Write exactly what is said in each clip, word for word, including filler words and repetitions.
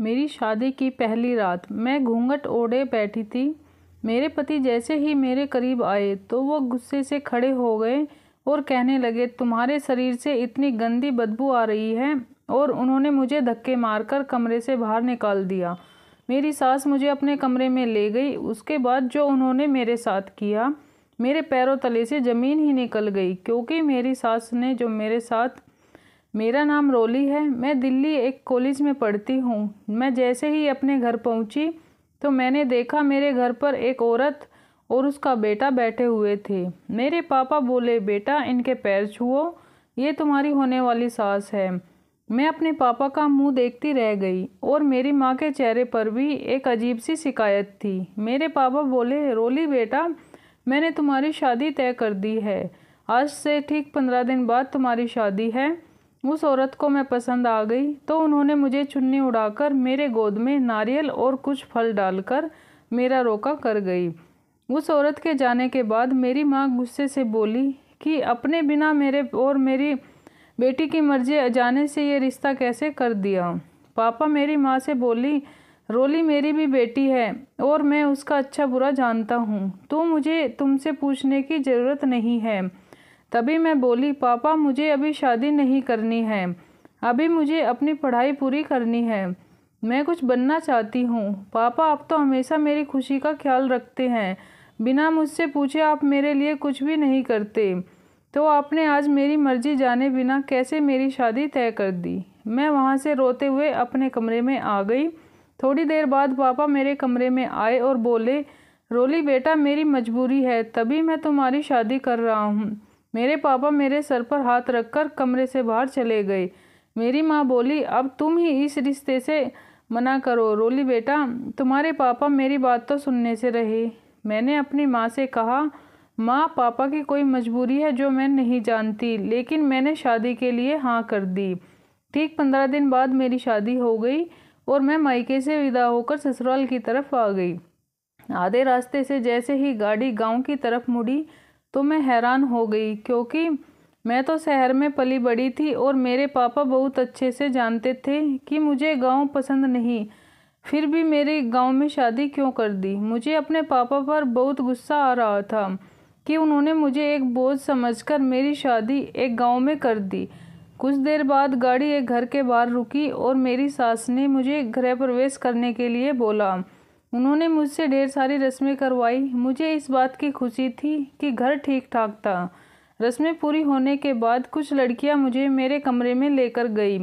मेरी शादी की पहली रात मैं घूंघट ओढ़े बैठी थी। मेरे पति जैसे ही मेरे करीब आए तो वो गुस्से से खड़े हो गए और कहने लगे, तुम्हारे शरीर से इतनी गंदी बदबू आ रही है। और उन्होंने मुझे धक्के मारकर कमरे से बाहर निकाल दिया। मेरी सास मुझे अपने कमरे में ले गई। उसके बाद जो उन्होंने मेरे साथ किया, मेरे पैरों तले से ज़मीन ही निकल गई, क्योंकि मेरी सास ने जो मेरे साथ मेरा नाम रोली है। मैं दिल्ली एक कॉलेज में पढ़ती हूँ। मैं जैसे ही अपने घर पहुँची तो मैंने देखा मेरे घर पर एक औरत और उसका बेटा बैठे हुए थे। मेरे पापा बोले, बेटा इनके पैर छुओ, ये तुम्हारी होने वाली सास है। मैं अपने पापा का मुंह देखती रह गई और मेरी माँ के चेहरे पर भी एक अजीब सी शिकायत थी। मेरे पापा बोले, रोली बेटा मैंने तुम्हारी शादी तय कर दी है। आज से ठीक पंद्रह दिन बाद तुम्हारी शादी है। उस औरत को मैं पसंद आ गई तो उन्होंने मुझे चुन्नी उड़ाकर मेरे गोद में नारियल और कुछ फल डालकर मेरा रोका कर गई। उस औरत के जाने के बाद मेरी माँ गुस्से से बोली कि अपने बिना मेरे और मेरी बेटी की मर्जी जाने से ये रिश्ता कैसे कर दिया। पापा मेरी माँ से बोली, रोली मेरी भी बेटी है और मैं उसका अच्छा बुरा जानता हूँ, तो मुझे तुमसे पूछने की ज़रूरत नहीं है। तभी मैं बोली, पापा मुझे अभी शादी नहीं करनी है, अभी मुझे अपनी पढ़ाई पूरी करनी है, मैं कुछ बनना चाहती हूँ। पापा आप तो हमेशा मेरी खुशी का ख्याल रखते हैं, बिना मुझसे पूछे आप मेरे लिए कुछ भी नहीं करते, तो आपने आज मेरी मर्जी जाने बिना कैसे मेरी शादी तय कर दी। मैं वहाँ से रोते हुए अपने कमरे में आ गई। थोड़ी देर बाद पापा मेरे कमरे में आए और बोले, रोली बेटा मेरी मजबूरी है, तभी मैं तुम्हारी शादी कर रहा हूँ। मेरे पापा मेरे सर पर हाथ रखकर कमरे से बाहर चले गए। मेरी माँ बोली, अब तुम ही इस रिश्ते से मना करो। रोली बेटा तुम्हारे पापा मेरी बात तो सुनने से रहे। मैंने अपनी माँ से कहा, माँ पापा की कोई मजबूरी है जो मैं नहीं जानती, लेकिन मैंने शादी के लिए हाँ कर दी। ठीक पंद्रह दिन बाद मेरी शादी हो गई और मैं मायके से विदा होकर ससुराल की तरफ आ गई। आधे रास्ते से जैसे ही गाड़ी गाँव की तरफ मुड़ी तो मैं हैरान हो गई, क्योंकि मैं तो शहर में पली बड़ी थी और मेरे पापा बहुत अच्छे से जानते थे कि मुझे गांव पसंद नहीं, फिर भी मेरे गांव में शादी क्यों कर दी। मुझे अपने पापा पर बहुत गुस्सा आ रहा था कि उन्होंने मुझे एक बोझ समझकर मेरी शादी एक गांव में कर दी। कुछ देर बाद गाड़ी एक घर के बाहर रुकी और मेरी सास ने मुझे गृह प्रवेश करने के लिए बोला। उन्होंने मुझसे ढेर सारी रस्में करवाई। मुझे इस बात की खुशी थी कि घर ठीक ठाक था। रस्में पूरी होने के बाद कुछ लड़कियां मुझे मेरे कमरे में लेकर गई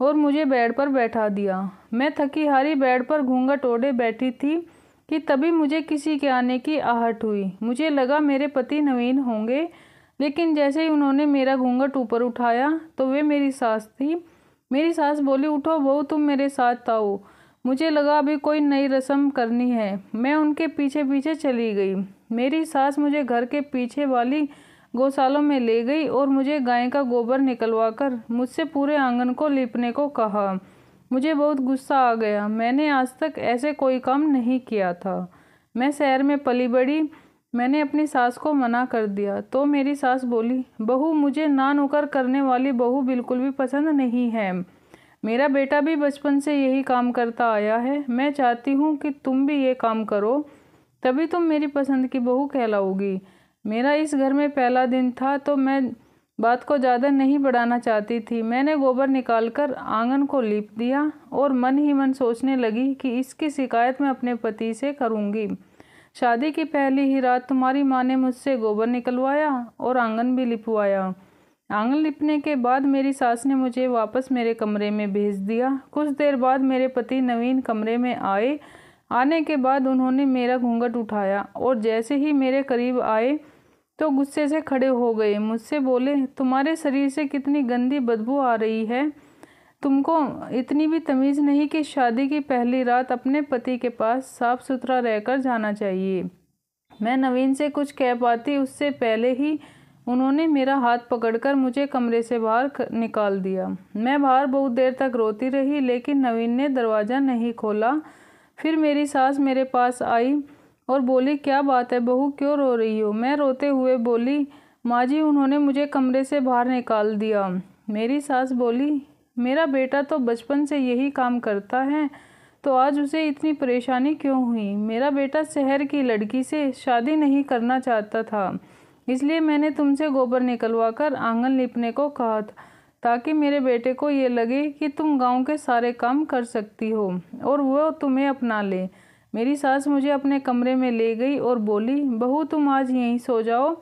और मुझे बेड पर बैठा दिया। मैं थकी हारी बेड पर घूंघट ओढ़े बैठी थी कि तभी मुझे किसी के आने की आहट हुई। मुझे लगा मेरे पति नवीन होंगे, लेकिन जैसे ही उन्होंने मेरा घूंघट ऊपर उठाया तो वे मेरी सास थी। मेरी सास बोली, उठो बहू तुम मेरे साथ आओ। मुझे लगा अभी कोई नई रस्म करनी है। मैं उनके पीछे पीछे चली गई। मेरी सास मुझे घर के पीछे वाली गौशालों में ले गई और मुझे गाय का गोबर निकलवाकर मुझसे पूरे आंगन को लीपने को कहा। मुझे बहुत गुस्सा आ गया। मैंने आज तक ऐसे कोई काम नहीं किया था। मैं शहर में पली बड़ी। मैंने अपनी सास को मना कर दिया तो मेरी सास बोली, बहू मुझे ना नुकर करने वाली बहू बिल्कुल भी पसंद नहीं है। मेरा बेटा भी बचपन से यही काम करता आया है। मैं चाहती हूँ कि तुम भी ये काम करो, तभी तुम मेरी पसंद की बहू कहलाओगी। मेरा इस घर में पहला दिन था तो मैं बात को ज़्यादा नहीं बढ़ाना चाहती थी। मैंने गोबर निकालकर आंगन को लीप दिया और मन ही मन सोचने लगी कि इसकी शिकायत मैं अपने पति से करूँगी। शादी की पहली ही रात तुम्हारी माँ ने मुझसे गोबर निकलवाया और आंगन भी लिपवाया। आंगन लिपने के बाद मेरी सास ने मुझे वापस मेरे कमरे में भेज दिया। कुछ देर बाद मेरे पति नवीन कमरे में आए। आने के बाद उन्होंने मेरा घूंघट उठाया और जैसे ही मेरे करीब आए तो गुस्से से खड़े हो गए। मुझसे बोले, तुम्हारे शरीर से कितनी गंदी बदबू आ रही है। तुमको इतनी भी तमीज़ नहीं कि शादी की पहली रात अपने पति के पास साफ सुथरा रहकर जाना चाहिए। मैं नवीन से कुछ कह पाती उससे पहले ही उन्होंने मेरा हाथ पकड़कर मुझे कमरे से बाहर निकाल दिया। मैं बाहर बहुत देर तक रोती रही, लेकिन नवीन ने दरवाज़ा नहीं खोला। फिर मेरी सास मेरे पास आई और बोली, क्या बात है बहू, क्यों रो रही हो। मैं रोते हुए बोली, माँ जी उन्होंने मुझे कमरे से बाहर निकाल दिया। मेरी सास बोली, मेरा बेटा तो बचपन से यही काम करता है, तो आज उसे इतनी परेशानी क्यों हुई। मेरा बेटा शहर की लड़की से शादी नहीं करना चाहता था, इसलिए मैंने तुमसे गोबर निकलवाकर आंगन लीपने को कहा था ताकि मेरे बेटे को ये लगे कि तुम गांव के सारे काम कर सकती हो और वो तुम्हें अपना ले। मेरी सास मुझे अपने कमरे में ले गई और बोली, बहू तुम आज यहीं सो जाओ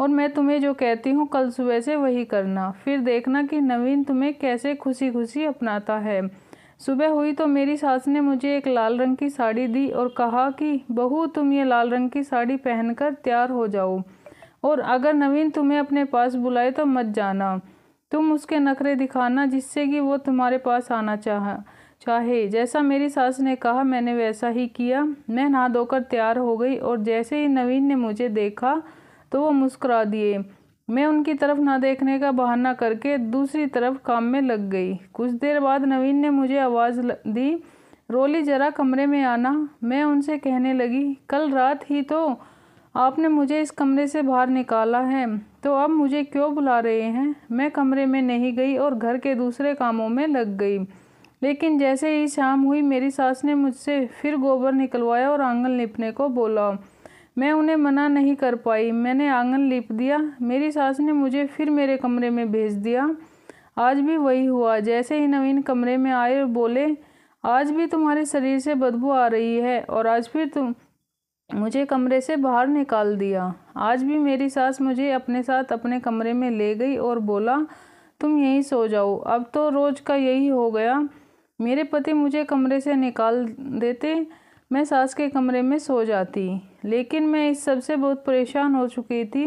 और मैं तुम्हें जो कहती हूँ कल सुबह से वही करना, फिर देखना कि नवीन तुम्हें कैसे खुशी खुशी अपनाता है। सुबह हुई तो मेरी सास ने मुझे एक लाल रंग की साड़ी दी और कहा कि बहू तुम ये लाल रंग की साड़ी पहनकर तैयार हो जाओ और अगर नवीन तुम्हें अपने पास बुलाए तो मत जाना, तुम उसके नखरे दिखाना जिससे कि वो तुम्हारे पास आना चाह चाहे। जैसा मेरी सास ने कहा मैंने वैसा ही किया। मैं नहा धोकर तैयार हो गई और जैसे ही नवीन ने मुझे देखा तो वो मुस्कुरा दिए। मैं उनकी तरफ ना देखने का बहाना करके दूसरी तरफ काम में लग गई। कुछ देर बाद नवीन ने मुझे आवाज़ दी, रोली जरा कमरे में आना। मैं उनसे कहने लगी, कल रात ही तो आपने मुझे इस कमरे से बाहर निकाला है, तो अब मुझे क्यों बुला रहे हैं। मैं कमरे में नहीं गई और घर के दूसरे कामों में लग गई। लेकिन जैसे ही शाम हुई मेरी सास ने मुझसे फिर गोबर निकलवाया और आंगन लीपने को बोला। मैं उन्हें मना नहीं कर पाई, मैंने आंगन लीप दिया। मेरी सास ने मुझे फिर मेरे कमरे में भेज दिया। आज भी वही हुआ। जैसे ही नवीन कमरे में आए और बोले, आज भी तुम्हारे शरीर से बदबू आ रही है और आज फिर तुम मुझे कमरे से बाहर निकाल दिया। आज भी मेरी सास मुझे अपने साथ अपने कमरे में ले गई और बोला, तुम यहीं सो जाओ, अब तो रोज का यही हो गया। मेरे पति मुझे कमरे से निकाल देते, मैं सास के कमरे में सो जाती। लेकिन मैं इस सब से बहुत परेशान हो चुकी थी।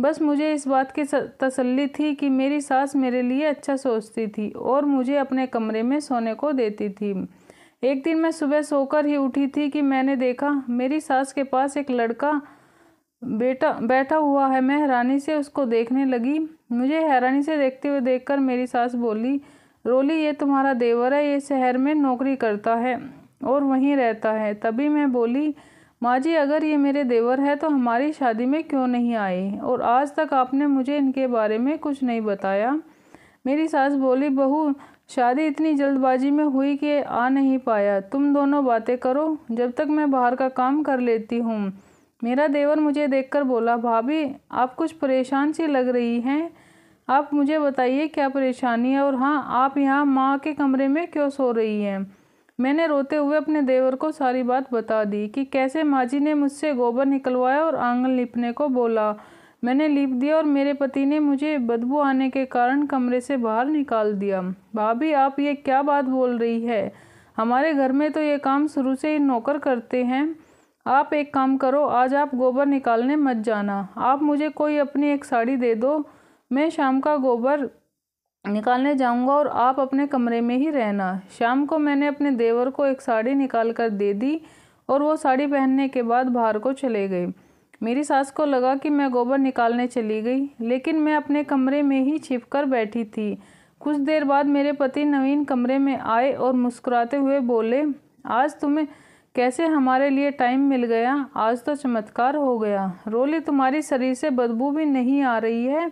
बस मुझे इस बात की तसल्ली थी कि मेरी सास मेरे लिए अच्छा सोचती थी और मुझे अपने कमरे में सोने को देती थी। एक दिन मैं सुबह सोकर ही उठी थी कि मैंने देखा मेरी सास के पास एक लड़का बेटा बैठा हुआ है। मैं हैरानी से उसको देखने लगी। मुझे हैरानी से देखते हुए देखकर मेरी सास बोली, रोली ये तुम्हारा देवर है, ये शहर में नौकरी करता है और वहीं रहता है। तभी मैं बोली, माँ जी अगर ये मेरे देवर है तो हमारी शादी में क्यों नहीं आए और आज तक आपने मुझे इनके बारे में कुछ नहीं बताया। मेरी सास बोली, बहू शादी इतनी जल्दबाजी में हुई कि आ नहीं पाया, तुम दोनों बातें करो जब तक मैं बाहर का काम कर लेती हूँ। मेरा देवर मुझे देखकर बोला, भाभी आप कुछ परेशान सी लग रही हैं, आप मुझे बताइए क्या परेशानी है और हाँ आप यहाँ माँ के कमरे में क्यों सो रही हैं। मैंने रोते हुए अपने देवर को सारी बात बता दी कि कैसे माँ जी ने मुझसे गोबर निकलवाया और आंगन लीपने को बोला, मैंने लीप दिया और मेरे पति ने मुझे बदबू आने के कारण कमरे से बाहर निकाल दिया। भाभी आप ये क्या बात बोल रही है, हमारे घर में तो ये काम शुरू से ही नौकर करते हैं। आप एक काम करो, आज आप गोबर निकालने मत जाना, आप मुझे कोई अपनी एक साड़ी दे दो, मैं शाम का गोबर निकालने जाऊंगा और आप अपने कमरे में ही रहना। शाम को मैंने अपने देवर को एक साड़ी निकाल कर दे दी और वो साड़ी पहनने के बाद बाहर को चले गए। मेरी सास को लगा कि मैं गोबर निकालने चली गई, लेकिन मैं अपने कमरे में ही छिपकर बैठी थी। कुछ देर बाद मेरे पति नवीन कमरे में आए और मुस्कुराते हुए बोले, आज तुम्हें कैसे हमारे लिए टाइम मिल गया, आज तो चमत्कार हो गया। रोली तुम्हारी शरीर से बदबू भी नहीं आ रही है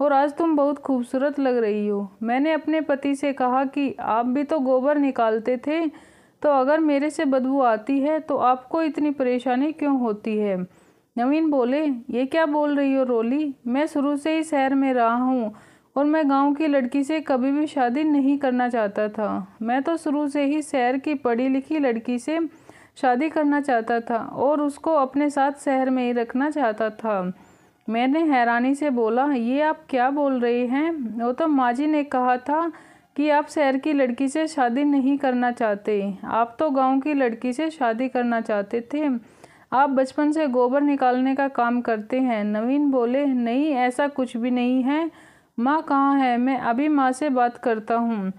और आज तुम बहुत खूबसूरत लग रही हो। मैंने अपने पति से कहा कि आप भी तो गोबर निकालते थे, तो अगर मेरे से बदबू आती है तो आपको इतनी परेशानी क्यों होती है। नवीन बोले, ये क्या बोल रही हो रोली, मैं शुरू से ही शहर में रहा हूँ और मैं गांव की लड़की से कभी भी शादी नहीं करना चाहता था। मैं तो शुरू से ही शहर की पढ़ी लिखी लड़की से शादी करना चाहता था और उसको अपने साथ शहर में ही रखना चाहता था। मैंने हैरानी से बोला, ये आप क्या बोल रहे हैं, वो तो माँ जी ने कहा था कि आप शहर की लड़की से शादी नहीं करना चाहते, आप तो गाँव की लड़की से शादी करना चाहते थे, आप बचपन से गोबर निकालने का काम करते हैं। नवीन बोले, नहीं ऐसा कुछ भी नहीं है, माँ कहाँ है, मैं अभी माँ से बात करता हूँ।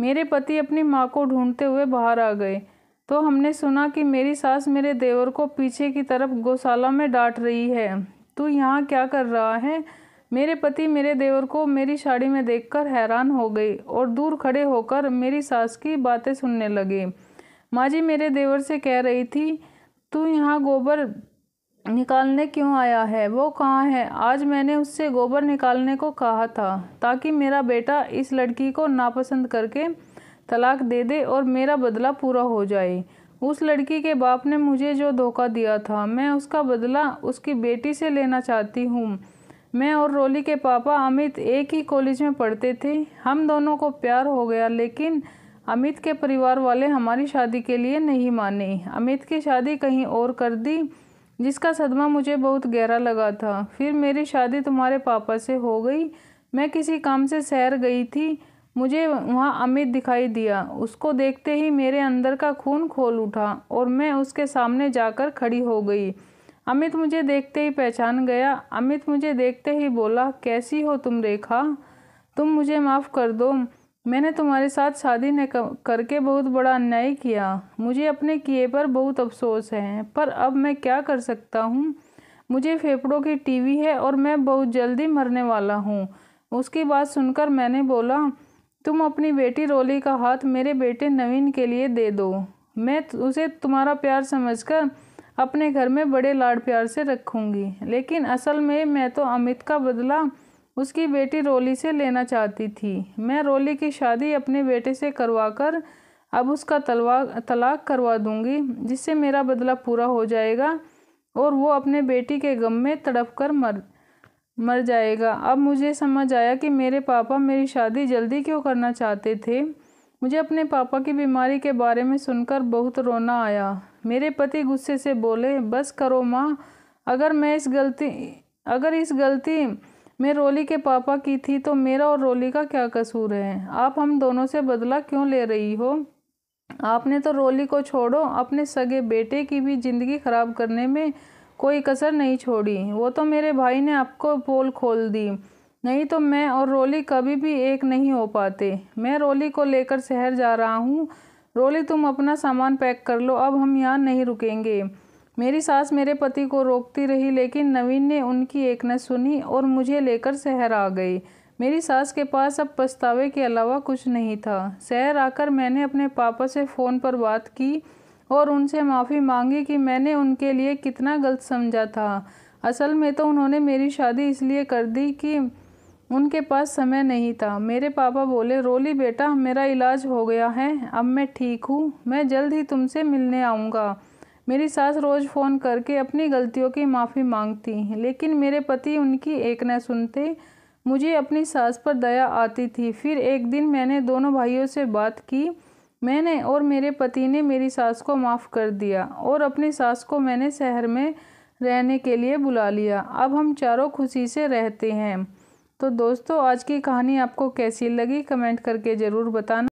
मेरे पति अपनी माँ को ढूंढते हुए बाहर आ गए तो हमने सुना कि मेरी सास मेरे देवर को पीछे की तरफ गौशाला में डांट रही है, तू यहाँ क्या कर रहा है। मेरे पति मेरे देवर को मेरी साड़ी में देखकर हैरान हो गए और दूर खड़े होकर मेरी सास की बातें सुनने लगे। माँ जी मेरे देवर से कह रही थी, तू यहाँ गोबर निकालने क्यों आया है, वो कहाँ है, आज मैंने उससे गोबर निकालने को कहा था ताकि मेरा बेटा इस लड़की को नापसंद करके तलाक दे दे और मेरा बदला पूरा हो जाए। उस लड़की के बाप ने मुझे जो धोखा दिया था, मैं उसका बदला उसकी बेटी से लेना चाहती हूँ। मैं और रोली के पापा अमित एक ही कॉलेज में पढ़ते थे। हम दोनों को प्यार हो गया, लेकिन अमित के परिवार वाले हमारी शादी के लिए नहीं माने। अमित की शादी कहीं और कर दी, जिसका सदमा मुझे बहुत गहरा लगा था। फिर मेरी शादी तुम्हारे पापा से हो गई। मैं किसी काम से शहर गई थी, मुझे वहाँ अमित दिखाई दिया। उसको देखते ही मेरे अंदर का खून खोल उठा और मैं उसके सामने जाकर खड़ी हो गई। अमित मुझे देखते ही पहचान गया। अमित मुझे देखते ही बोला, कैसी हो तुम रेखा? तुम मुझे माफ़ कर दो, मैंने तुम्हारे साथ शादी न करके बहुत बड़ा अन्याय किया। मुझे अपने किए पर बहुत अफसोस है, पर अब मैं क्या कर सकता हूँ? मुझे फेफड़ों की टीवी है और मैं बहुत जल्दी मरने वाला हूँ। उसकी बात सुनकर मैंने बोला, तुम अपनी बेटी रोली का हाथ मेरे बेटे नवीन के लिए दे दो। मैं उसे तुम्हारा प्यार समझकर अपने घर में बड़े लाड प्यार से रखूँगी, लेकिन असल में मैं तो अमित का बदला उसकी बेटी रोली से लेना चाहती थी। मैं रोली की शादी अपने बेटे से करवाकर अब उसका तलाक तलाक करवा दूँगी, जिससे मेरा बदला पूरा हो जाएगा और वो अपने बेटी के गम में तड़पकर मर मर जाएगा। अब मुझे समझ आया कि मेरे पापा मेरी शादी जल्दी क्यों करना चाहते थे। मुझे अपने पापा की बीमारी के बारे में सुनकर बहुत रोना आया। मेरे पति गुस्से से बोले, बस करो माँ, अगर मैं इस गलती अगर इस गलती मैं रोली के पापा की थी तो मेरा और रोली का क्या कसूर है? आप हम दोनों से बदला क्यों ले रही हो? आपने तो रोली को छोड़ो, अपने सगे बेटे की भी ज़िंदगी ख़राब करने में कोई कसर नहीं छोड़ी। वो तो मेरे भाई ने आपको पोल खोल दी, नहीं तो मैं और रोली कभी भी एक नहीं हो पाते। मैं रोली को लेकर शहर जा रहा हूँ। रोली, तुम अपना सामान पैक कर लो, अब हम यहाँ नहीं रुकेंगे। मेरी सास मेरे पति को रोकती रही, लेकिन नवीन ने उनकी एक न सुनी और मुझे लेकर शहर आ गई। मेरी सास के पास अब पछतावे के अलावा कुछ नहीं था। शहर आकर मैंने अपने पापा से फ़ोन पर बात की और उनसे माफ़ी मांगी कि मैंने उनके लिए कितना गलत समझा था। असल में तो उन्होंने मेरी शादी इसलिए कर दी कि उनके पास समय नहीं था। मेरे पापा बोले, रोली बेटा, मेरा इलाज हो गया है, अब मैं ठीक हूँ, मैं जल्द ही तुमसे मिलने आऊँगा। मेरी सास रोज़ फ़ोन करके अपनी गलतियों की माफ़ी मांगती, लेकिन मेरे पति उनकी एक न सुनते। मुझे अपनी सास पर दया आती थी। फिर एक दिन मैंने दोनों भाइयों से बात की। मैंने और मेरे पति ने मेरी सास को माफ़ कर दिया और अपनी सास को मैंने शहर में रहने के लिए बुला लिया। अब हम चारों खुशी से रहते हैं। तो दोस्तों, आज की कहानी आपको कैसी लगी, कमेंट करके ज़रूर बताना।